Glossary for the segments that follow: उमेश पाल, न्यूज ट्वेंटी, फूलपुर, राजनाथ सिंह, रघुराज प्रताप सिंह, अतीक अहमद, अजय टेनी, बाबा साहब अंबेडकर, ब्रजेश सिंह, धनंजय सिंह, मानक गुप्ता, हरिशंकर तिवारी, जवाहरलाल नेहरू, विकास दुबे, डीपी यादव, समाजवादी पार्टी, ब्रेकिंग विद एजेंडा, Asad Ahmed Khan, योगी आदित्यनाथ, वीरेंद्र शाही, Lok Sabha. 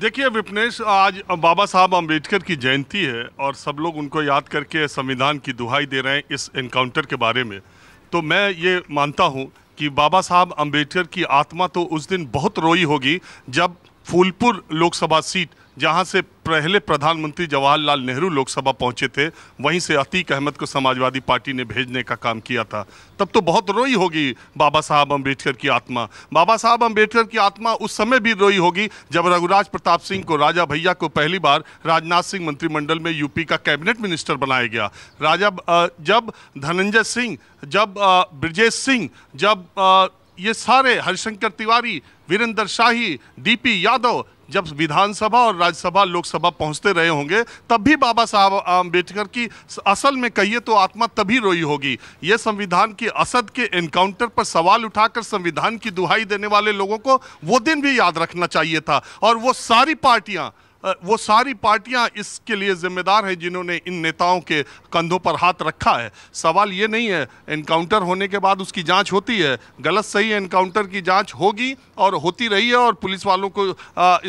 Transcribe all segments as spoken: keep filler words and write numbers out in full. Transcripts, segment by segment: देखिए विपनेश, आज बाबा साहब अंबेडकर की जयंती है और सब लोग उनको याद करके संविधान की दुहाई दे रहे हैं इस एनकाउंटर के बारे में। तो मैं ये मानता हूँ कि बाबा साहब अंबेडकर की आत्मा तो उस दिन बहुत रोई होगी जब फूलपुर लोकसभा सीट, जहां से पहले प्रधानमंत्री जवाहरलाल नेहरू लोकसभा पहुंचे थे, वहीं से अतीक अहमद को समाजवादी पार्टी ने भेजने का काम किया था, तब तो बहुत रोई होगी बाबा साहब अंबेडकर की आत्मा। बाबा साहब अंबेडकर की आत्मा उस समय भी रोई होगी जब रघुराज प्रताप सिंह को, राजा भैया को पहली बार राजनाथ सिंह मंत्रिमंडल में यूपी का कैबिनेट मिनिस्टर बनाया गया। राजा जब धनंजय सिंह, जब ब्रजेश सिंह, जब ये सारे हरिशंकर तिवारी, वीरेंद्र शाही, डीपी यादव जब विधानसभा और राज्यसभा लोकसभा पहुंचते रहे होंगे, तब भी बाबा साहब अंबेडकर की असल में कहिए तो आत्मा तभी रोई होगी। ये संविधान की असद के एनकाउंटर पर सवाल उठाकर संविधान की दुहाई देने वाले लोगों को वो दिन भी याद रखना चाहिए था। और वो सारी पार्टियां वो सारी पार्टियां इसके लिए जिम्मेदार हैं जिन्होंने इन नेताओं के कंधों पर हाथ रखा है। सवाल ये नहीं है, एनकाउंटर होने के बाद उसकी जांच होती है, गलत सही एनकाउंटर की जांच होगी और होती रही है। और पुलिस वालों को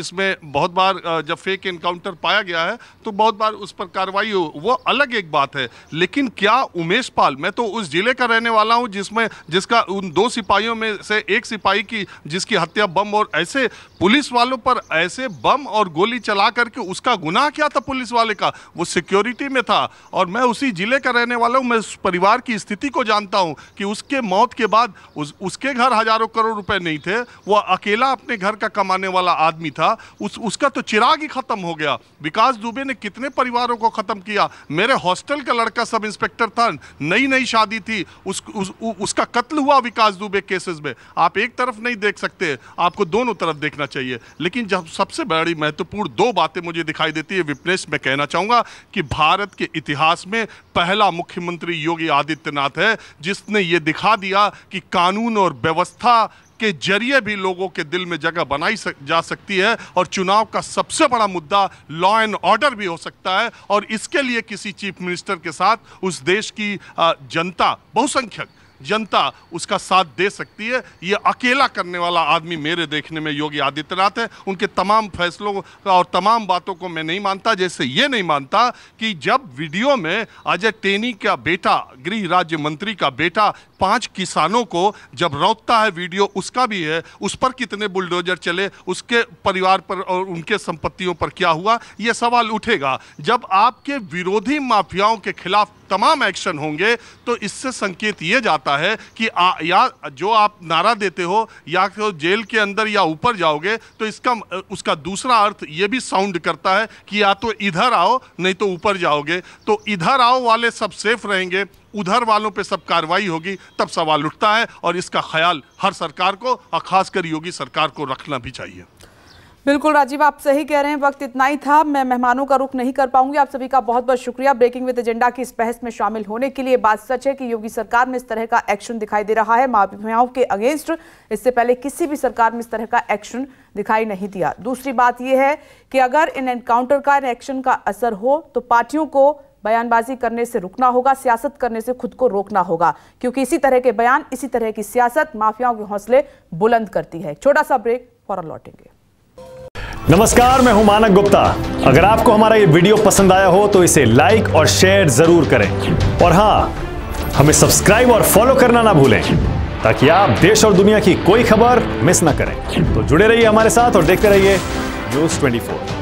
इसमें बहुत बार जब फेक एनकाउंटर पाया गया है तो बहुत बार उस पर कार्रवाई हो, वो अलग एक बात है। लेकिन क्या उमेश पाल, मैं तो उस जिले का रहने वाला हूँ जिसमें जिसका उन दो सिपाहियों में से एक सिपाही की जिसकी हत्या बम और ऐसे पुलिस वालों पर ऐसे बम और गोली चला करके, उसका गुनाह क्या था पुलिस वाले का? वो सिक्योरिटी में था। और मैं उसी जिले का रहने वाला हूं, मैं उस परिवार की स्थिति को जानता हूं कि उसके मौत के बाद उस, उसके घर हजारों करोड़ रुपए नहीं थे, वो अकेला अपने घर का कमाने वाला आदमी था। उस उसका तो चिराग ही खत्म हो गया। विकास दुबे ने कितने परिवारों को खत्म किया। मेरे हॉस्टल का लड़का सब इंस्पेक्टर था, नई नई शादी थी, उस, उस, उ, उसका कत्ल हुआ विकास दुबे केसेस में। आप एक तरफ नहीं देख सकते, आपको दोनों तरफ देखना चाहिए। लेकिन जब सबसे बड़ी महत्वपूर्ण दो बातें मुझे दिखाई देती है विपनेश, मैं कहना चाहूंगा कि भारत के इतिहास में पहला मुख्यमंत्री योगी आदित्यनाथ है जिसने ये दिखा दिया कि कानून और व्यवस्था के जरिए भी लोगों के दिल में जगह बनाई सक, जा सकती है और चुनाव का सबसे बड़ा मुद्दा लॉ एंड ऑर्डर भी हो सकता है। और इसके लिए किसी चीफ मिनिस्टर के साथ उस देश की जनता, बहुसंख्यक जनता उसका साथ दे सकती है। ये अकेला करने वाला आदमी मेरे देखने में योगी आदित्यनाथ है। उनके तमाम फैसलों और तमाम बातों को मैं नहीं मानता, जैसे ये नहीं मानता कि जब वीडियो में अजय टेनी का बेटा, गृह राज्य मंत्री का बेटा, पांच किसानों को जब रौंदता है, वीडियो उसका भी है, उस पर कितने बुलडोजर चले, उसके परिवार पर और उनके संपत्तियों पर क्या हुआ, ये सवाल उठेगा। जब आपके विरोधी माफियाओं के खिलाफ तमाम एक्शन होंगे तो इससे संकेत ये जाता है कि आ, या जो आप नारा देते हो या तो जेल के अंदर या ऊपर जाओगे। तो इसका उसका दूसरा अर्थ ये भी साउंड करता है कि या तो इधर आओ नहीं तो ऊपर जाओगे। तो इधर आओ वाले सब सेफ रहेंगे, उधर वालों पे सब कार्रवाई होगी, तब सवाल उठता है। और इसका ख्याल हर सरकार को और खासकर योगी सरकार को रखना भी चाहिए। बिल्कुल राजीव, आप सही कह रहे हैं। वक्त इतना ही था, मैं मेहमानों का रुख नहीं कर पाऊंगी। आप सभी का बहुत बहुत शुक्रिया ब्रेकिंग विद एजेंडा की इस बहस में शामिल होने के लिए। बात सच है कि योगी सरकार में इस तरह का एक्शन दिखाई दे रहा है माफियाओं के अगेंस्ट। इससे पहले किसी भी सरकार में इस तरह का एक्शन दिखाई नहीं दिया। दूसरी बात यह है कि अगर इन एनकाउंटर का, इन एक्शन का असर हो तो पार्टियों को बयानबाजी करने से रुकना होगा, सियासत करने से खुद को रोकना होगा, क्योंकि इसी तरह के बयान, इसी तरह की सियासत माफियाओं के हौसले बुलंद करती है। छोटा सा ब्रेक, फौरन लौटेंगे। नमस्कार, मैं हूं मानक गुप्ता। अगर आपको हमारा ये वीडियो पसंद आया हो तो इसे लाइक और शेयर जरूर करें और हाँ, हमें सब्सक्राइब और फॉलो करना ना भूलें ताकि आप देश और दुनिया की कोई खबर मिस ना करें। तो जुड़े रहिए हमारे साथ और देखते रहिए न्यूज ट्वेंटी फोर।